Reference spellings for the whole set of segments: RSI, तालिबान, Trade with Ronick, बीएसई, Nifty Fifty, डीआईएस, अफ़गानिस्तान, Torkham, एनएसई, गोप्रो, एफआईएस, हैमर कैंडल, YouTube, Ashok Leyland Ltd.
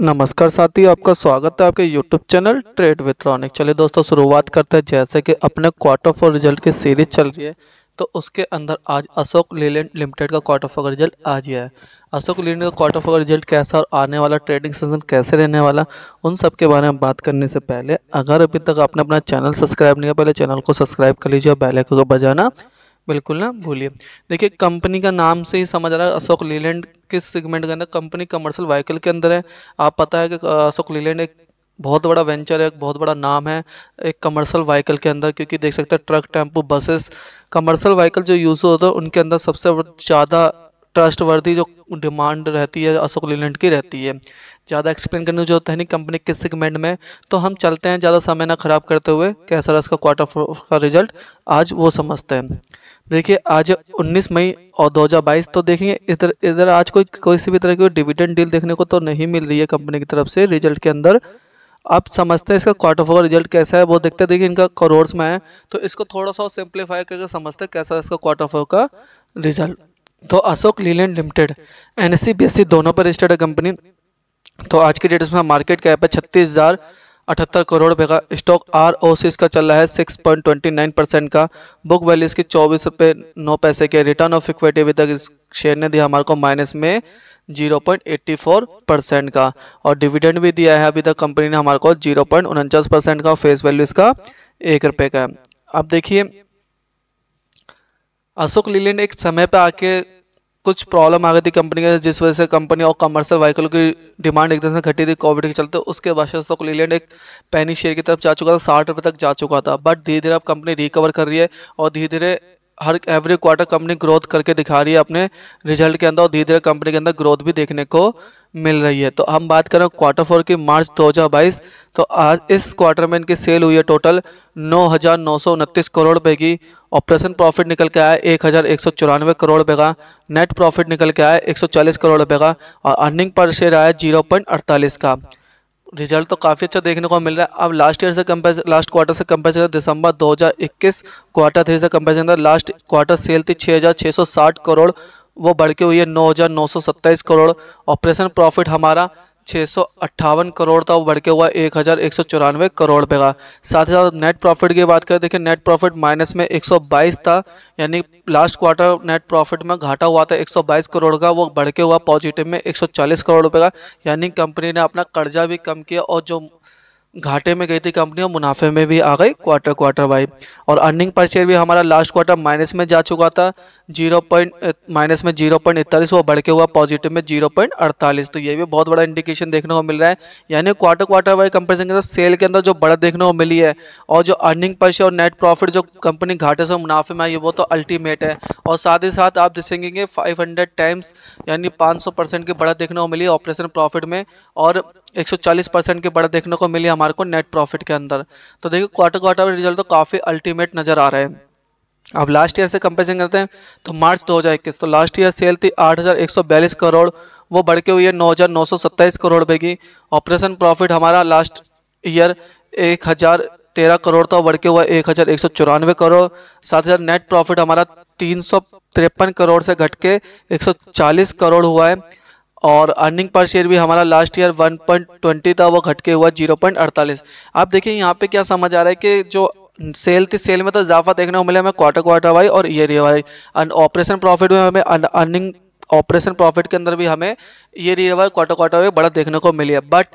नमस्कार साथी, आपका स्वागत है आपके YouTube channel trade with Ronik. चलिए दोस्तों शुरुआत करते हैं। जैसे कि अपने क्वार्टर फोर रिजल्ट की सीरीज चल रही है तो उसके अंदर आज अशोक लेलैंड लिमिटेड का क्वार्टर फोर रिजल्ट आ गया है। अशोक लेलैंड का क्वार्टर फोर रिजल्ट कैसा और आने वाला ट्रेडिंग सेशन कैसे रहने वाला, उन सब के बारे में बात करने से पहले अगर अभी तक आपने अपना चैनल सब्सक्राइब नहीं किया, पहले चैनल को सब्सक्राइब कर लीजिए और बेल आइकन को बजाना बिल्कुल ना भूलिए। देखिए कंपनी का नाम से ही समझ आ रहा है अशोक लेलैंड किस सेगमेंट के अंदर, कंपनी कमर्शियल व्हीकल के अंदर है। आप पता है कि अशोक लेलैंड एक बहुत बड़ा वेंचर है, एक बहुत बड़ा नाम है एक कमर्शियल व्हीकल के अंदर, क्योंकि देख सकते हैं truck, tempo, buses, commercial vehicle जो यूज़ होता है उनके अंदर सबसे ज़्यादा ट्रस्टवर्दी जो डिमांड रहती है अशोक लेलैंड की रहती है। ज़्यादा एक्सप्लेन करने की जरूरत है नहीं कंपनी किस सेगमेंट में, तो हम चलते हैं ज़्यादा समय ना ख़राब करते हुए कैसा रहा इसका क्वार्टर फोर का रिजल्ट आज वो समझते हैं। देखिए आज 19 मई और 2022, तो देखेंगे इधर आज कोई किसी भी तरह की डिविडेंड डील देखने को तो नहीं मिल रही है कंपनी की तरफ से रिजल्ट के अंदर। आप समझते हैं इसका क्वार्टर फोर रिजल्ट कैसा है वो देखते हैं। देखिए इनका करोड़्स में है तो इसको थोड़ा सा सिंप्लीफाई करके समझते हैं कैसा इसका क्वार्टर फोर का रिजल्ट। तो Ashok Leyland limited एनएसई बीएसई दोनों पर लिस्टेड है कंपनी। तो आज की डेट में मार्केट कैप है 36,078 करोड़ रुपये का। स्टॉक आरओसी इसका चल रहा है 6.29% का। बुक वैल्यू इसकी 24 रुपये 9 पैसे के। रिटर्न ऑफ इक्विटी अभी तक इस शेयर ने दिया हमारे को माइनस में 0.84% का, और डिविडेंड भी दिया है अभी तक कंपनी ने हमारे को 0.49% का। फेस वैल्यू इसका 1 रुपये का है। अब देखिए अशोक लेलैंड एक समय पर आके कुछ प्रॉब्लम आ गई थी कंपनी के, जिस वजह से कंपनी और कमर्शियल व्हीकल की डिमांड एकदम से घटी थी कोविड के चलते। उसके वजह से अशोक लेलैंड एक पैनिक शेयर की तरफ जा चुका था, 60 रुपये तक जा चुका था। बट धीरे धीरे अब कंपनी रिकवर कर रही है और धीरे धीरे हर एवरी क्वार्टर कंपनी ग्रोथ करके दिखा रही है अपने रिजल्ट के अंदर, और धीरे धीरे कंपनी के अंदर ग्रोथ भी देखने को मिल रही है। तो हम बात करें क्वार्टर फोर की मार्च 2022, तो आज इस क्वार्टर में इनकी सेल हुई है टोटल 9,929 करोड़ रुपये की। ऑपरेशन प्रॉफिट निकल के आया 1,194 करोड़ रुपये का। नेट प्रॉफिट निकल के आया 140 करोड़ रुपये का, और अर्निंग पर शेयर आया 0.48 का। रिजल्ट तो काफ़ी अच्छा देखने को मिल रहा है। अब लास्ट ईयर से कंपेयर, लास्ट क्वार्टर से कंपेयर, दिसंबर 2021 क्वार्टर थ्री से कंपेयर, लास्ट क्वार्टर सेल थी 6,660 करोड़, वो बढ़ के हुई है 9,927 करोड़। ऑपरेशन प्रॉफिट हमारा 658 करोड़ था, वो बढ़ के हुआ 1,194 करोड़ रुपये का। साथ ही साथ नेट प्रॉफिट की बात करें, देखिए नेट प्रॉफिट माइनस में 122 था, यानी लास्ट क्वार्टर नेट प्रॉफिट में घाटा हुआ था 122 करोड़ का, वो बढ़ के हुआ पॉजिटिव में 140 करोड़ रुपये का। यानी कंपनी ने अपना कर्जा भी कम किया और जो घाटे में गई थी कंपनी और मुनाफे में भी आ गई क्वार्टर वाइज। और अर्निंग पर शेयर भी हमारा लास्ट क्वार्टर माइनस में जा चुका था माइनस में 0.41, वो बढ़ के हुआ पॉजिटिव में 0.48। तो ये भी बहुत बड़ा इंडिकेशन देखने को मिल रहा है। यानी क्वार्टर वाइज कंपेरिजन के अंदर सेल के अंदर जो बढ़त देखने को मिली है और जो अर्निंग पर शेयर और नेट प्रॉफिट जो कंपनी घाटे से मुनाफे में आई है वो तो अल्टीमेट है। और साथ ही साथ आप देखेंगे 500 टाइम्स यानी 500% की बढ़त देखने को मिली ऑपरेशन प्रॉफिट में, और 140% की बढ़त देखने को मिली हमारे को नेट प्रॉफिट के अंदर। तो देखिए क्वार्टर में रिजल्ट तो काफ़ी अल्टीमेट नज़र आ रहा है। अब लास्ट ईयर से कंपेरिजन करते हैं तो मार्च 2021, तो लास्ट ईयर सेल थी 8,142 करोड़, वो बढ़ के हुई है 9,927 करोड़ रुपये की। ऑपरेशन प्रॉफिट हमारा लास्ट ईयर 1,013 करोड़ था, बढ़ के हुआ 1,194 करोड़। साथ ही साथ नेट प्रॉफिट हमारा 353 करोड़ से घट के 140 करोड़ हुआ है। और अर्निंग पर शेयर भी हमारा लास्ट ईयर 1.20 था, वो घट के हुआ 0.48। आप देखिए यहाँ पे क्या समझ आ रहा है कि जो सेल थी सेल में तो इजाफा देखने को मिला हमें क्वार्टर वाइज और ईयर वाइज। ऑपरेशन प्रॉफिट में हमें अर्निंग ऑपरेशन प्रॉफिट के अंदर भी हमें ईयर वाइज क्वार्टर वाइज बढ़त देखने को मिली है। बट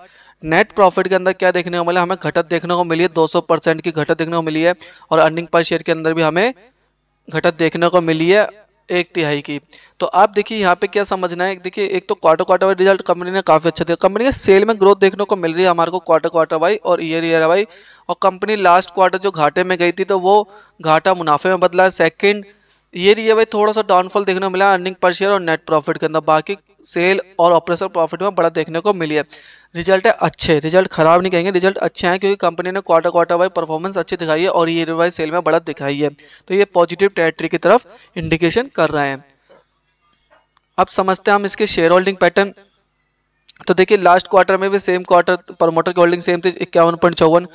नेट प्रॉफिट के अंदर क्या देखने को मिला, हमें घटत देखने को मिली है, 200% की घटत देखने को मिली है। और अर्निंग पर शेयर के अंदर भी हमें घटत देखने को मिली है 1/3 की। तो आप देखिए यहाँ पे क्या समझना है। देखिए एक तो क्वार्टर वाइज रिजल्ट कंपनी ने काफ़ी अच्छा दिया, कंपनी के सेल में ग्रोथ देखने को मिल रही है हमारे को क्वार्टर वाइज और ईयर वाइज। और कंपनी लास्ट क्वार्टर जो घाटे में गई थी तो वो घाटा मुनाफे में बदला है। सेकंड ईयर वाइज थोड़ा सा डाउनफॉल देखने को मिला अर्निंग पर शेयर और नेट प्रॉफिट के अंदर, बाकी सेल और ऑपरेशन प्रॉफिट में बड़ा देखने को मिली है। रिजल्ट है अच्छे, रिजल्ट खराब नहीं कहेंगे, रिजल्ट अच्छे हैं क्योंकि कंपनी ने क्वार्टर वाइज परफॉर्मेंस अच्छी दिखाई है और ईयर वाइज सेल में बढ़त दिखाई है। तो ये पॉजिटिव टेरिटरी की तरफ इंडिकेशन कर रहे हैं। अब समझते हैं हम इसके शेयर होल्डिंग पैटर्न। तो देखिए लास्ट क्वार्टर में भी सेम क्वार्टर प्रमोटर की होल्डिंग सेम थी 51.54,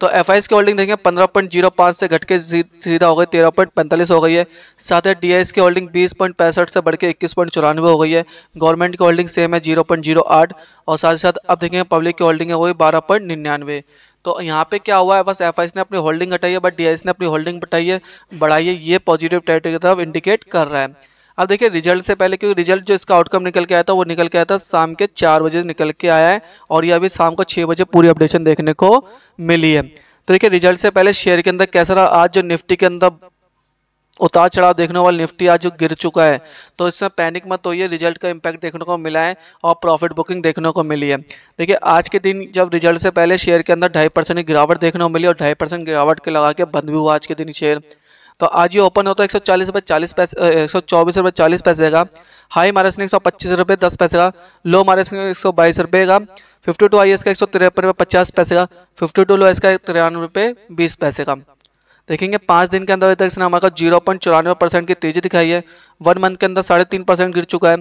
तो एफआईएस की होल्डिंग देखेंगे 15.05 से घट के सीधा हो गई 13.45 हो गई है। साथ ही डीआईएस की होल्डिंग 20.65 से बढ़ के 21.94 हो गई है। गवर्नमेंट की होल्डिंग सेम है 0.08 और साथ ही साथ अब देखेंगे पब्लिक की होल्डिंग हो गई 12.99। तो यहाँ पे क्या हुआ है, बस एफआईएस ने अपनी होल्डिंग घटाई है बट डीआईएस ने अपनी होल्डिंग बढ़ाई है, ये पॉजिटिव टेरिटरी की तरफ इंडिकेट कर रहा है। अब देखिए रिजल्ट से पहले, क्योंकि रिजल्ट जो इसका आउटकम निकल के आया था वो निकल के आया था शाम के 4 बजे निकल के आया है और ये अभी शाम को 6 बजे पूरी अपडेशन देखने को मिली है। तो देखिए रिजल्ट से पहले शेयर के अंदर कैसा रहा, आज जो निफ्टी के अंदर उतार चढ़ाव देखने वाला निफ्टी आज जो गिर चुका है तो इसमें पैनिक मत होइए, रिजल्ट का इम्पैक्ट देखने को मिला है और प्रॉफिट बुकिंग देखने को मिली है। देखिए आज के दिन जब रिजल्ट से पहले शेयर के अंदर 2.5% की गिरावट देखने को मिली और 2.5% गिरावट के लगा के बंद भी हुआ आज के दिन शेयर। तो आज ये ओपन होता है 140 रुपये 40 पैसे 124 रुपये 40 पैसे का, हाई मारे इसने 125 रुपये 10 पैसे का, लो मारे इसने 122 रुपये का, 52 आई एस का 153 रुपये 50 पैसे का, 52 लो एस का 93 रुपये 20 पैसे का। देखेंगे 5 दिन के अंदर अभी तक इसने हमारे 0.94% की तेजी दिखाई है, 1 मंथ के अंदर 3.5% गिर चुका है,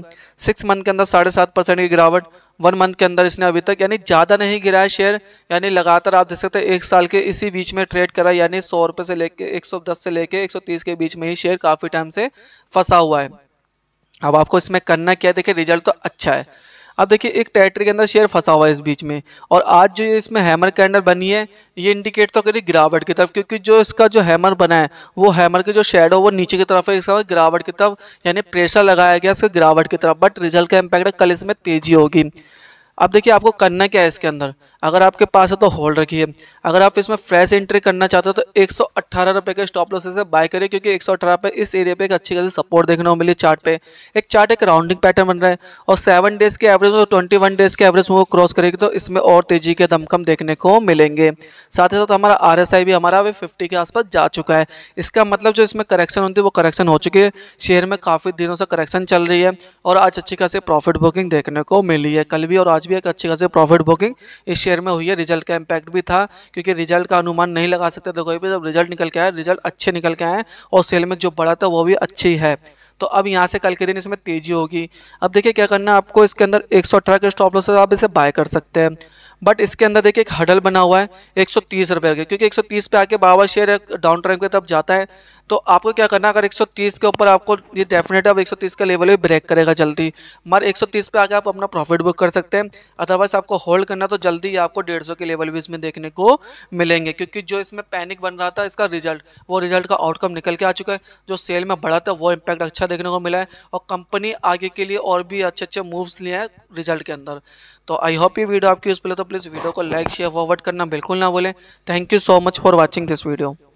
6 मंथ के अंदर 7.5% की गिरावट 1 मंथ के अंदर इसने अभी तक, यानी ज़्यादा नहीं गिरा है शेयर, यानी लगातार आप देख सकते हैं 1 साल के इसी बीच में ट्रेड करा, यानी 100 रुपये से लेके 110 से लेके 130 के बीच में ही शेयर काफ़ी टाइम से फंसा हुआ है। अब आपको इसमें करना क्या है, देखिए रिजल्ट तो अच्छा है, अब देखिए एक टेरिटरी के अंदर शेयर फंसा हुआ है इस बीच में और आज जो इसमें हैमर कैंडल बनी है ये इंडिकेट तो करी गिरावट की तरफ, क्योंकि जो इसका जो हैमर बना है वो हैमर के जो शेडो वो नीचे की तरफ है, इसका गिरावट की तरफ यानी प्रेशर लगाया गया इसका गिरावट की तरफ, बट रिजल्ट का इम्पैक्ट है, कल इसमें तेजी होगी। अब देखिए आपको करना क्या है इसके अंदर, अगर आपके पास है तो होल्ड रखिए, अगर आप इसमें फ्रेश एंट्री करना चाहते हो तो 118 रुपये के स्टॉप लॉस से बाय करिए, क्योंकि 118 रुपये इस एरिया पे एक अच्छी खासी सपोर्ट देखने को मिली चार्ट पे। एक चार्ट एक राउंडिंग पैटर्न बन रहा है और 7 डेज़ के एवरेज में 21 डेज़ के एवरेज में वो क्रॉस करेगी तो इसमें और तेजी के दमकम देखने को मिलेंगे। साथ ही साथ हमारा RSI भी हमारा अभी 50 के आसपास जा चुका है, इसका मतलब जो इसमें करेक्शन होती है वो करेक्शन हो चुकी है, शेयर में काफ़ी दिनों से करेक्शन चल रही है और आज अच्छी खासी प्रॉफिट बुकिंग देखने को मिली है। कल भी और आज भी एक अच्छी खासी प्रॉफिट बुकिंग इस शेयर में हुई है, रिजल्ट का इम्पैक्ट भी था, क्योंकि रिजल्ट का अनुमान नहीं लगा सकते तो कोई भी, जब रिजल्ट निकल के आया रिजल्ट अच्छे निकल के आए और सेल में जो बढ़ा था वो भी अच्छी है। तो अब यहाँ से कल के दिन इसमें तेजी होगी। अब देखिए क्या करना है आपको, इसके अंदर 118 के स्टॉप लॉस से आप इसे बाय कर सकते हैं, बट इसके अंदर देखिए एक हडल बना हुआ है 130 रुपये के, क्योंकि 130 पे आके बाबा शेयर डाउन ट्रेंड की तरफ जाता है। तो आपको क्या करना, अगर 130 के ऊपर आपको ये डेफिनेट है 130 का लेवल भी ब्रेक करेगा जल्दी, मगर 130 पे आके आप अपना प्रॉफिट बुक कर सकते हैं। अदरवाइज आपको होल्ड करना तो जल्दी आपको 150 के लेवल भी इसमें देखने को मिलेंगे, क्योंकि जो इसमें पैनिक बन रहा था इसका रिजल्ट, वो रिजल्ट का आउटकम निकल के आ चुका है, जो सेल में बढ़ा था वो इम्पैक्ट अच्छा देखने को मिला है और कंपनी आगे के लिए और भी अच्छे अच्छे मूव्स लिए हैं रिजल्ट के अंदर। तो आई होप ये वीडियो आपकी यूजफुल है, तो प्लीज़ वीडियो को लाइक शेयर फॉरवर्ड करना बिल्कुल ना भूलें। Thank you so much for watching this video.